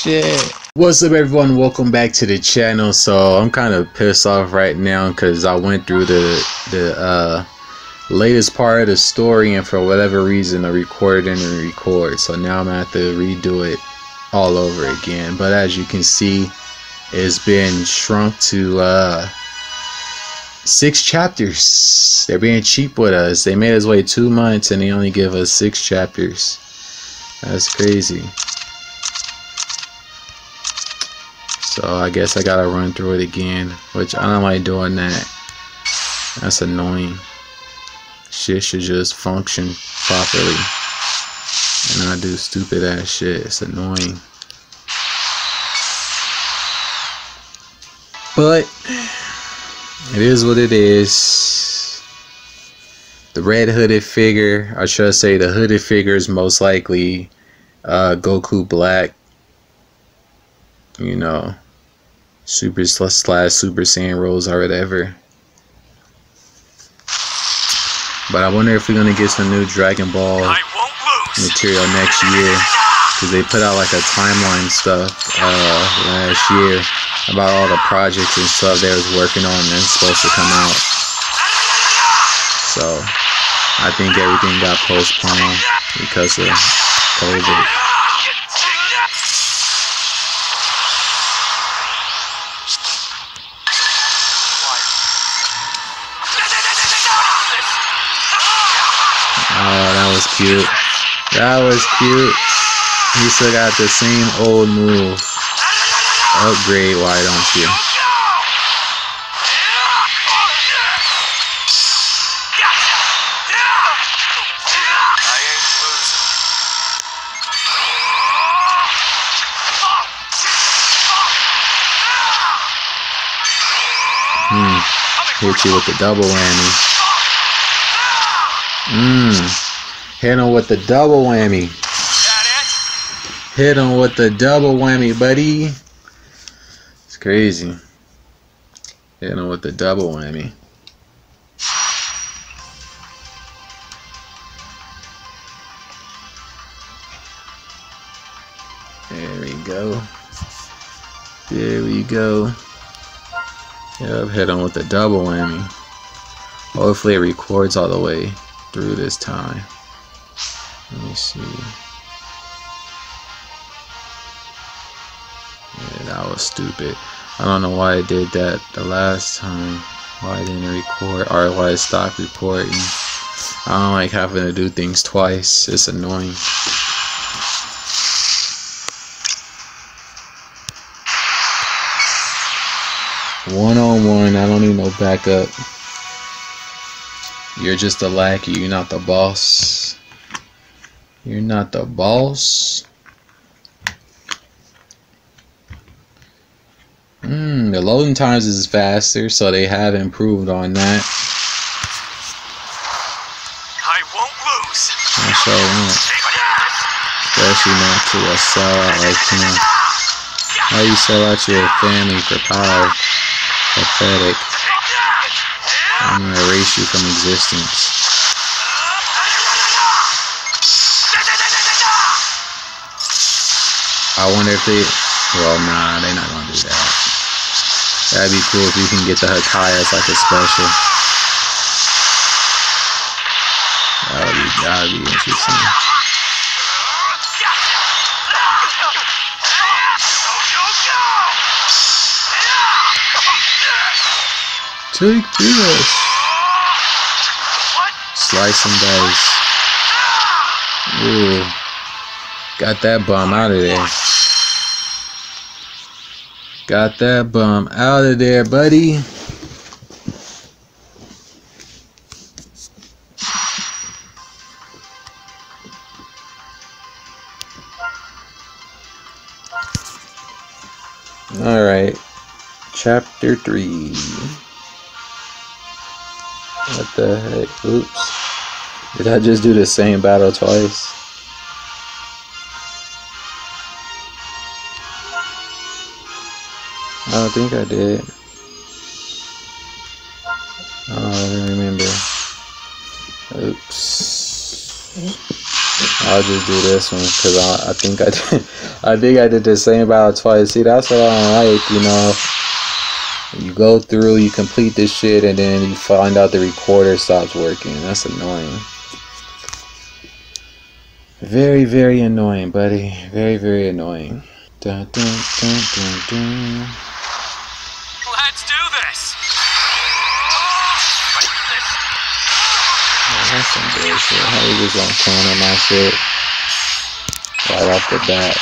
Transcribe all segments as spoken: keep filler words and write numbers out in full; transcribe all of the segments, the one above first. Shit. What's up, everyone? Welcome back to the channel. So I'm kind of pissed off right now because I went through the the uh, latest part of the story, and for whatever reason I recorded and record. So now I'm gonna have to redo it all over again. But as you can see, it's been shrunk to uh, six chapters. They're being cheap with us. They made us wait two months, and they only give us six chapters. That's crazy. So I guess I gotta run through it again, which I don't like doing that. That's annoying. Shit should just function properly, and I do stupid ass shit. It's annoying. But it is what it is. The red hooded figure, I should say the hooded figure, is most likely uh, Goku Black. You know, Super slash Super Saiyan Rose or whatever. But I wonder if we're gonna get some new Dragon Ball material next year, because they put out like a timeline stuff uh, last year about all the projects and stuff they was working on and supposed to come out. So I think everything got postponed because of COVID. Cute. That was cute. He still got the same old move. Upgrade, why don't you? Hmm. Hit you with the double whammy. Mmm. Hit him with the double whammy. Hit him with the double whammy, buddy. It's crazy. Hit him with the double whammy. There we go. There we go. Yep, hit him with the double whammy. Hopefully it records all the way through this time. Let me see. Yeah, that was stupid. I don't know why I did that the last time. Why I didn't record, or why I stopped recording. I don't like having to do things twice. It's annoying. One on one. I don't need no backup. You're just a lackey. You're not the boss. You're not the boss. Mm, the loading times is faster, so they have improved on that. I won't lose. I sure won't. Especially not to a sellout like him. How you sell out your family for power? Pathetic. I'm gonna erase you from existence. I wonder if they... Well, nah, they're not gonna do that. That'd be cool if you can get the Hakaiyas like a special. That'd be, that'd be interesting. Take this! Slice and dice. Ooh. Got that bomb out of there. Got that bum out of there, buddy. All right, chapter three. What the heck? Oops. Did I just do the same battle twice? I don't think I did. Oh, I don't remember. Oops. I I'll just do this one because I, I think I did, I think I did the same battle twice. See, that's what I don't like, you know. You go through, you complete this shit, and then you find out the recorder stops working. That's annoying. Very, very annoying, buddy. Very, very annoying. Dun, dun, dun, dun, dun. Let's do this. Oh, that's some bullshit. How you just gonna corner my shit right off the bat?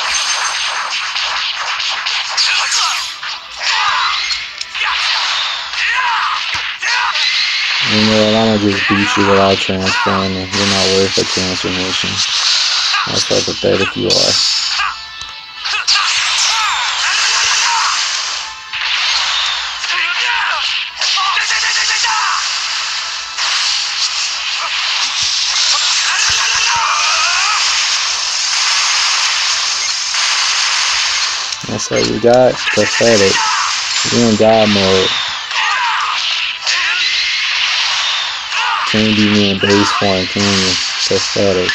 You know, I'm gonna just beat you without transforming. You're not worth a transformation. That's how pathetic you are. That's what you got? Pathetic. You're in God mode. Can't be me in base form, can you? Pathetic.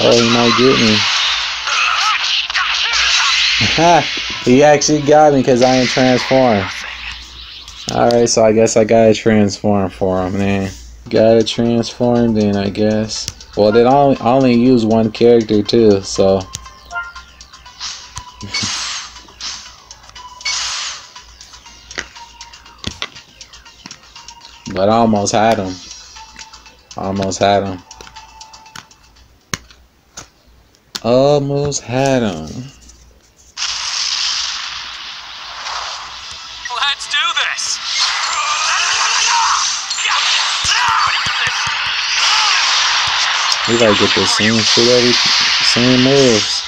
Oh, he might get me. He actually got me because I ain't transformed. Alright, so I guess I gotta transform for him, man. Gotta transform then, I guess. Well, then I only, I only use one character too, so. But I almost had him. I almost had him. Almost had him. We gotta get the same shit every same moves.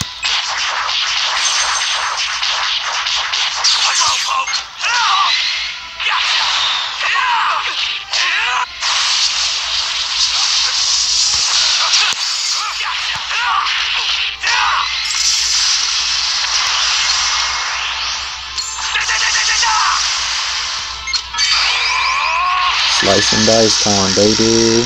Slice and dice time, baby.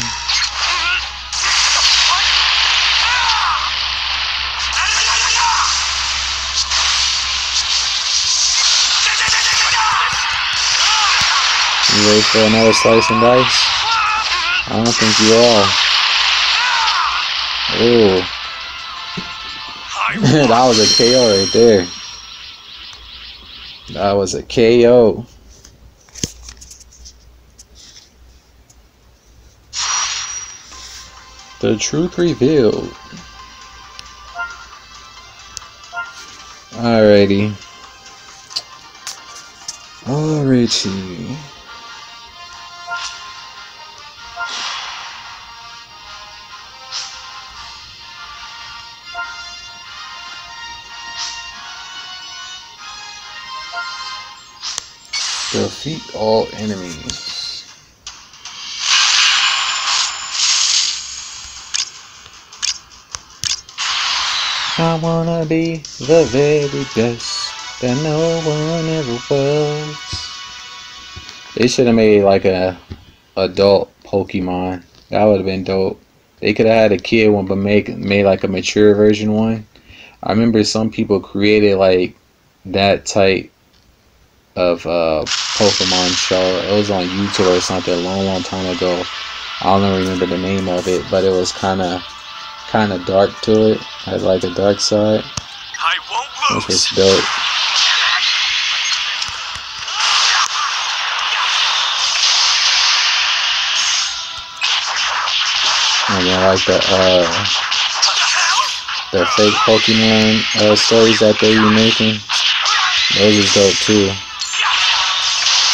You ready for another slice and dice? I don't think you are. Ooh. That was a K O right there. That was a K O. The truth revealed. Alrighty. Alrighty. Defeat all enemies. I wanna be the very best that no one ever was. They should have made like a adult Pokemon. That would have been dope. They could have had a kid one, but make made like a mature version one. I remember some people created like that type of uh Pokemon Shallot. It was on YouTube or something a long long time ago. I don't remember the name of it, but it was kinda kinda dark to it. I had like a dark side. I won't lose. Which was dope. And then like the uh the fake Pokemon uh stories that they were making. Those was dope too.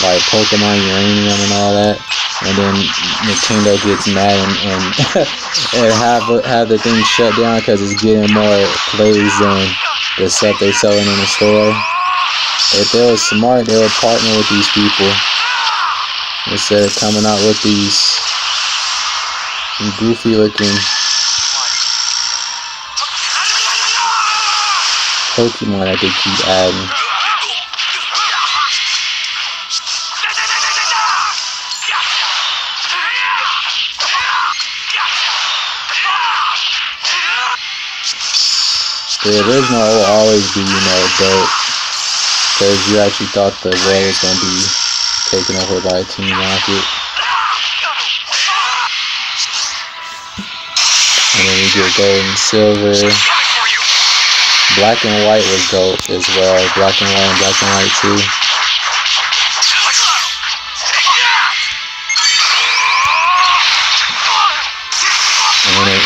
Like Pokemon Uranium and all that, and then Nintendo gets mad and and, and have have the thing shut down because it's getting more plays than the stuff they selling in the store. if they were smart, they would partner with these people instead of coming out with these goofy looking Pokemon that they keep adding. The original will always be, you know, dope, because you actually thought the world was going to be taken over by Team Rocket. And then you get gold and silver. Black and White was dope as well. Black and White and Black and White too.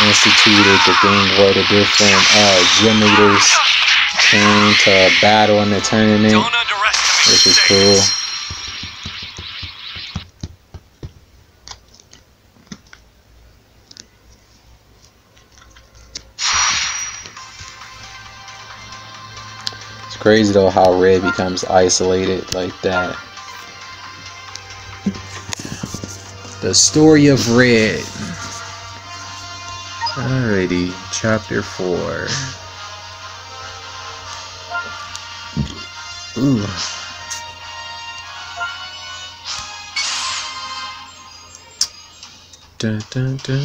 Instituted the thing where the different uh, gym leaders came to battle in the tournament, which is cool. It's crazy though how Red becomes isolated like that. The story of Red. Alrighty, chapter four. Ooh. Dun, dun, dun, dun.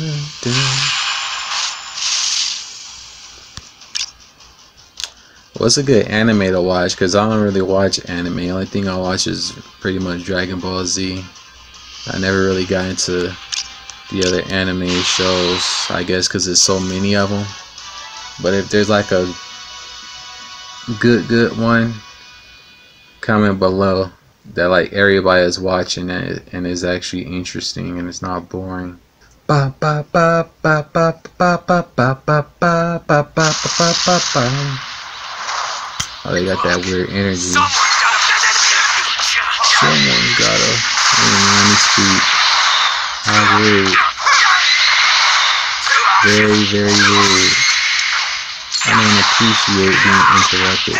Well, it's a good anime to watch, because I don't really watch anime. The only thing I watch is pretty much Dragon Ball Z. I never really got into the other anime shows, I guess, because there's so many of them. But if there's like a good good one, comment below that like everybody is watching it and is actually interesting and it's not boring. Ba ba ba ba ba ba ba ba ba ba ba ba ba ba. Oh, they got that weird energy. Someone's got a enemy speed. How weird. Very, very weird. I don't appreciate being interrupted. And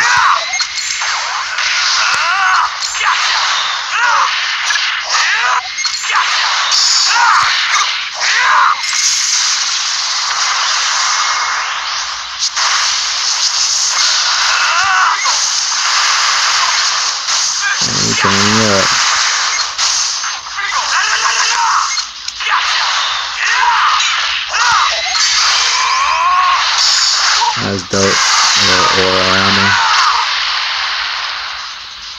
we're turning up. That's dope. Little aura around me.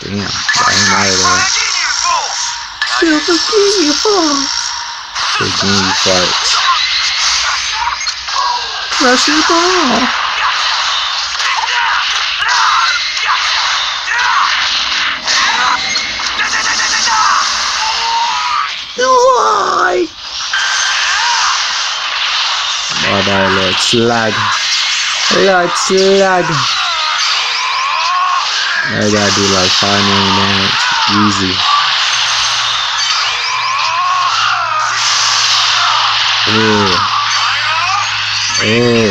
Damn, I ain't out of there. You're the genie fart. The genie fart. Crush your ball. You lie. Bye bye, little slag. Let's lag. I gotta do like five million damage. Easy. Ew. Ew.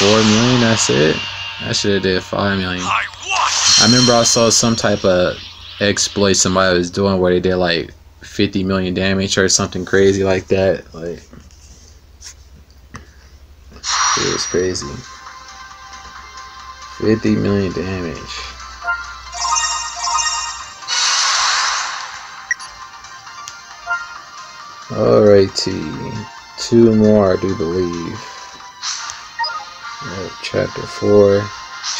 Four million, that's it? I should have did five million. I remember I saw some type of exploit somebody was doing where they did like fifty million damage or something crazy like that. Like, it was crazy. fifty million damage. Alrighty. Two more, I do believe. Right, chapter four.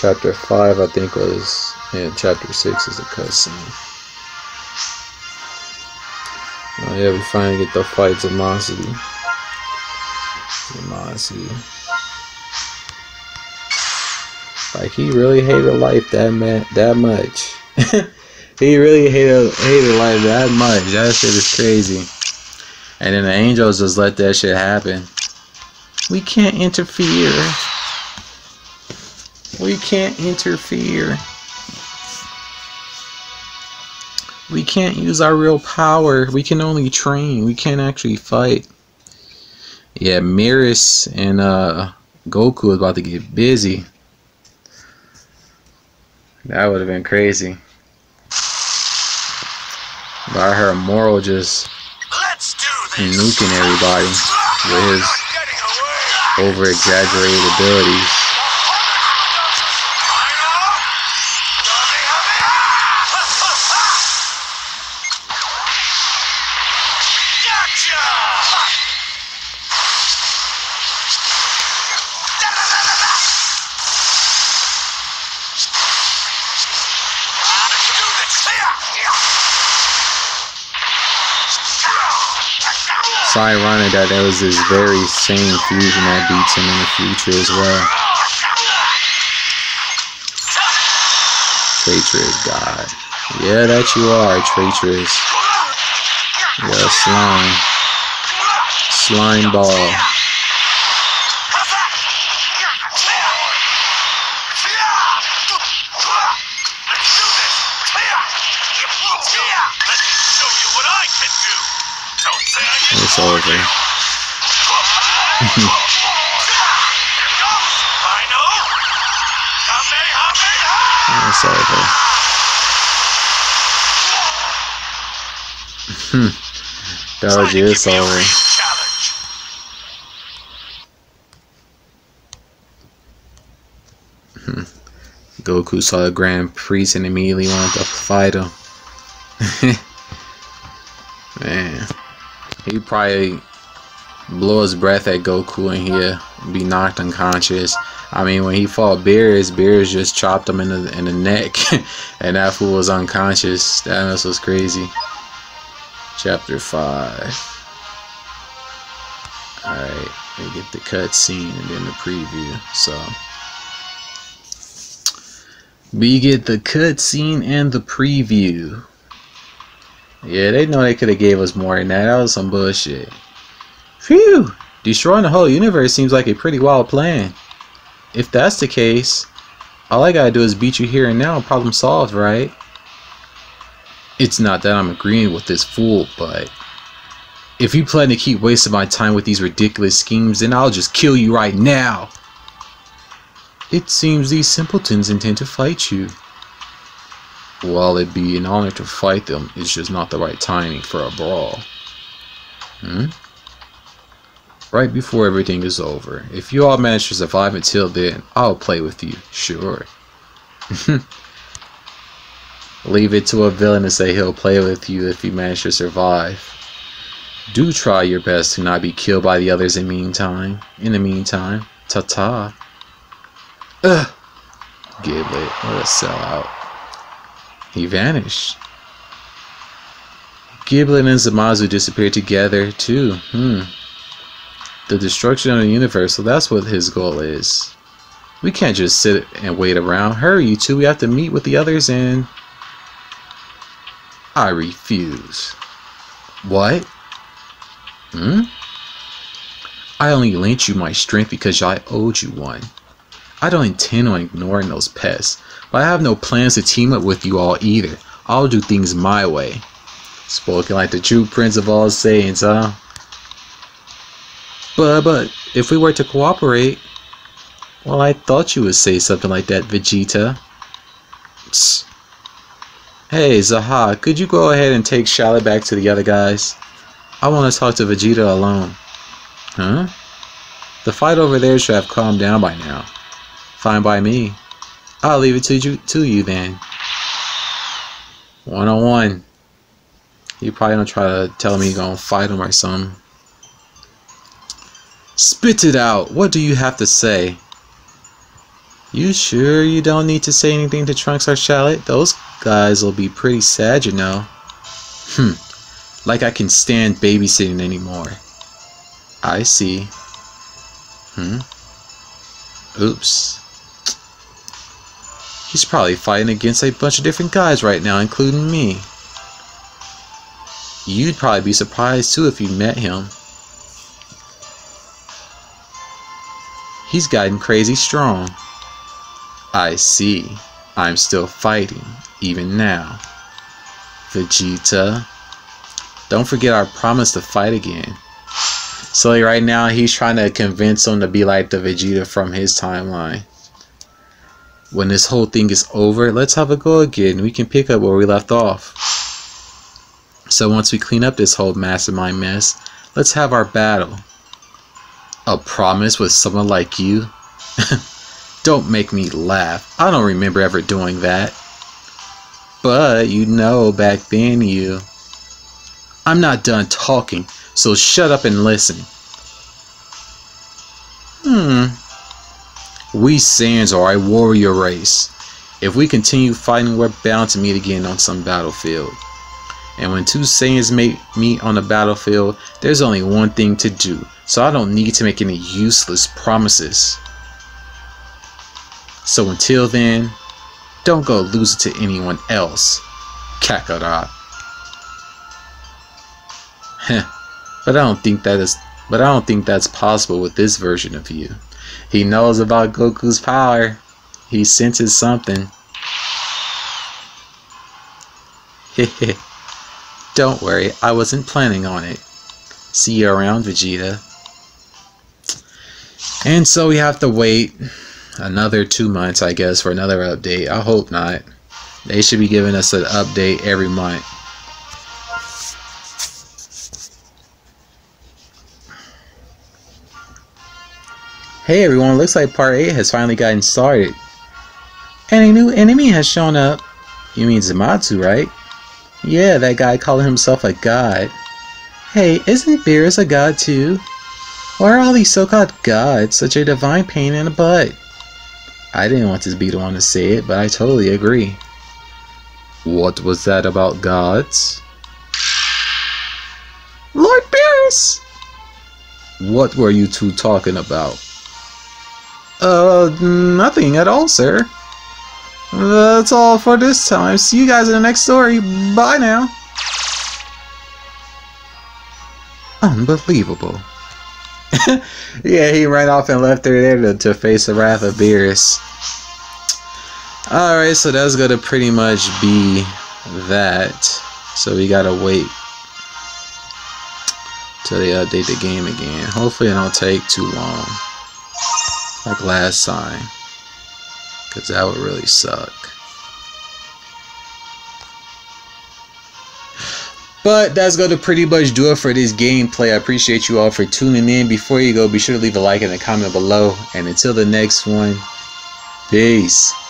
Chapter five, I think, was. Yeah, chapter six is a cutscene. Oh yeah, we finally get the fight Zamasu. Zamasu. Like, he really hated life that man that much. He really hated hated life that much. That shit is crazy. And then the angels just let that shit happen. We can't interfere. We can't interfere. We can't use our real power. We can only train. We can't actually fight. Yeah, Miris and uh, Goku is about to get busy. That would have been crazy. But I heard Moro just nuking everybody with his over exaggerated abilities. It's ironic that that was this very same fusion that beats him in the future as well. Traitorous God. Yeah, that you are, traitorous. Yeah, slime. Slime ball. It's over. It's over. That was you, it's over. Goku saw the Grand Priest and immediately wanted to fight him. Man. He probably blow his breath at Goku and he'll be knocked unconscious. I mean, when he fought Beerus, Beerus just chopped him in the, in the neck, and that fool was unconscious. That mess was crazy. Chapter five. Alright, we get the cutscene and then the preview. So, we get the cutscene and the preview. Yeah, they know they could have gave us more than that. That was some bullshit. Phew! Destroying the whole universe seems like a pretty wild plan. If that's the case, all I gotta do is beat you here and now. Problem solved, right? It's not that I'm agreeing with this fool, but if you plan to keep wasting my time with these ridiculous schemes, then I'll just kill you right now. It seems these simpletons intend to fight you. While it'd be an honor to fight them, it's just not the right timing for a brawl. Hmm? Right before everything is over. If you all manage to survive until then, I'll play with you, sure. Leave it to a villain to say he'll play with you if you manage to survive. Do try your best to not be killed by the others in the meantime. In the meantime, ta-ta. Ugh! Giblet, what a sellout. He vanished. Giblet and Zamasu disappeared together too. Hmm. The destruction of the universe, so that's what his goal is. We can't just sit and wait around. Hurry, you two. We have to meet with the others and... I refuse. What? Hmm? I only lent you my strength because I owed you one. I don't intend on ignoring those pests, but I have no plans to team up with you all either. I'll do things my way. Spoken like the true prince of all Saiyans, huh? But, but, if we were to cooperate... Well, I thought you would say something like that, Vegeta. Psst. Hey, Zahha, could you go ahead and take Shallot back to the other guys? I want to talk to Vegeta alone. Huh? The fight over there should have calmed down by now. Fine by me. I'll leave it to you to you then. One on one. You probably don't try to tell me you're gonna fight him or something. Spit it out. What do you have to say? You sure you don't need to say anything to Trunks or Shallot? Those guys will be pretty sad, you know. Hmm. Like I can stand babysitting anymore. I see. Hmm. Oops. He's probably fighting against a bunch of different guys right now, including me. You'd probably be surprised too if you met him. He's gotten crazy strong. I see. I'm still fighting, even now. Vegeta. Don't forget our promise to fight again. So like, right now he's trying to convince him to be like the Vegeta from his timeline. When this whole thing is over, let's have a go again. We can pick up where we left off. So once we clean up this whole mastermind mess, let's have our battle. A promise with someone like you? Don't make me laugh. I don't remember ever doing that. But you know, back then you... I'm not done talking, so shut up and listen. Hmm. We Saiyans are a warrior race. If we continue fighting, we're bound to meet again on some battlefield. And when two Saiyans meet on the battlefield, there's only one thing to do, so I don't need to make any useless promises. So until then, don't go lose it to anyone else, Kakarot. Heh, but I don't think that is but I don't think that's possible with this version of you. He knows about Goku's power. He senses something. Heh. Don't worry, I wasn't planning on it. See you around, Vegeta. And so we have to wait another two months, I guess, for another update. I hope not. They should be giving us an update every month. Hey everyone, looks like part eight has finally gotten started. And a new enemy has shown up. You mean Zamasu, right? Yeah, that guy calling himself a god. Hey, isn't Beerus a god too? Why are all these so-called gods such a divine pain in the butt? I didn't want to be the one to say it, but I totally agree. What was that about gods? Lord Beerus! What were you two talking about? Uh, nothing at all, sir. That's all for this time. See you guys in the next story. Bye now. Unbelievable. Yeah, he ran off and left her there to, to face the wrath of Beerus. Alright, so that's gonna pretty much be that. So we gotta wait till they update the game again. Hopefully it don't take too long like last time, because that would really suck. But that's going to pretty much do it for this gameplay. I appreciate you all for tuning in. Before you go, be sure to leave a like and a comment below. And until the next one, peace.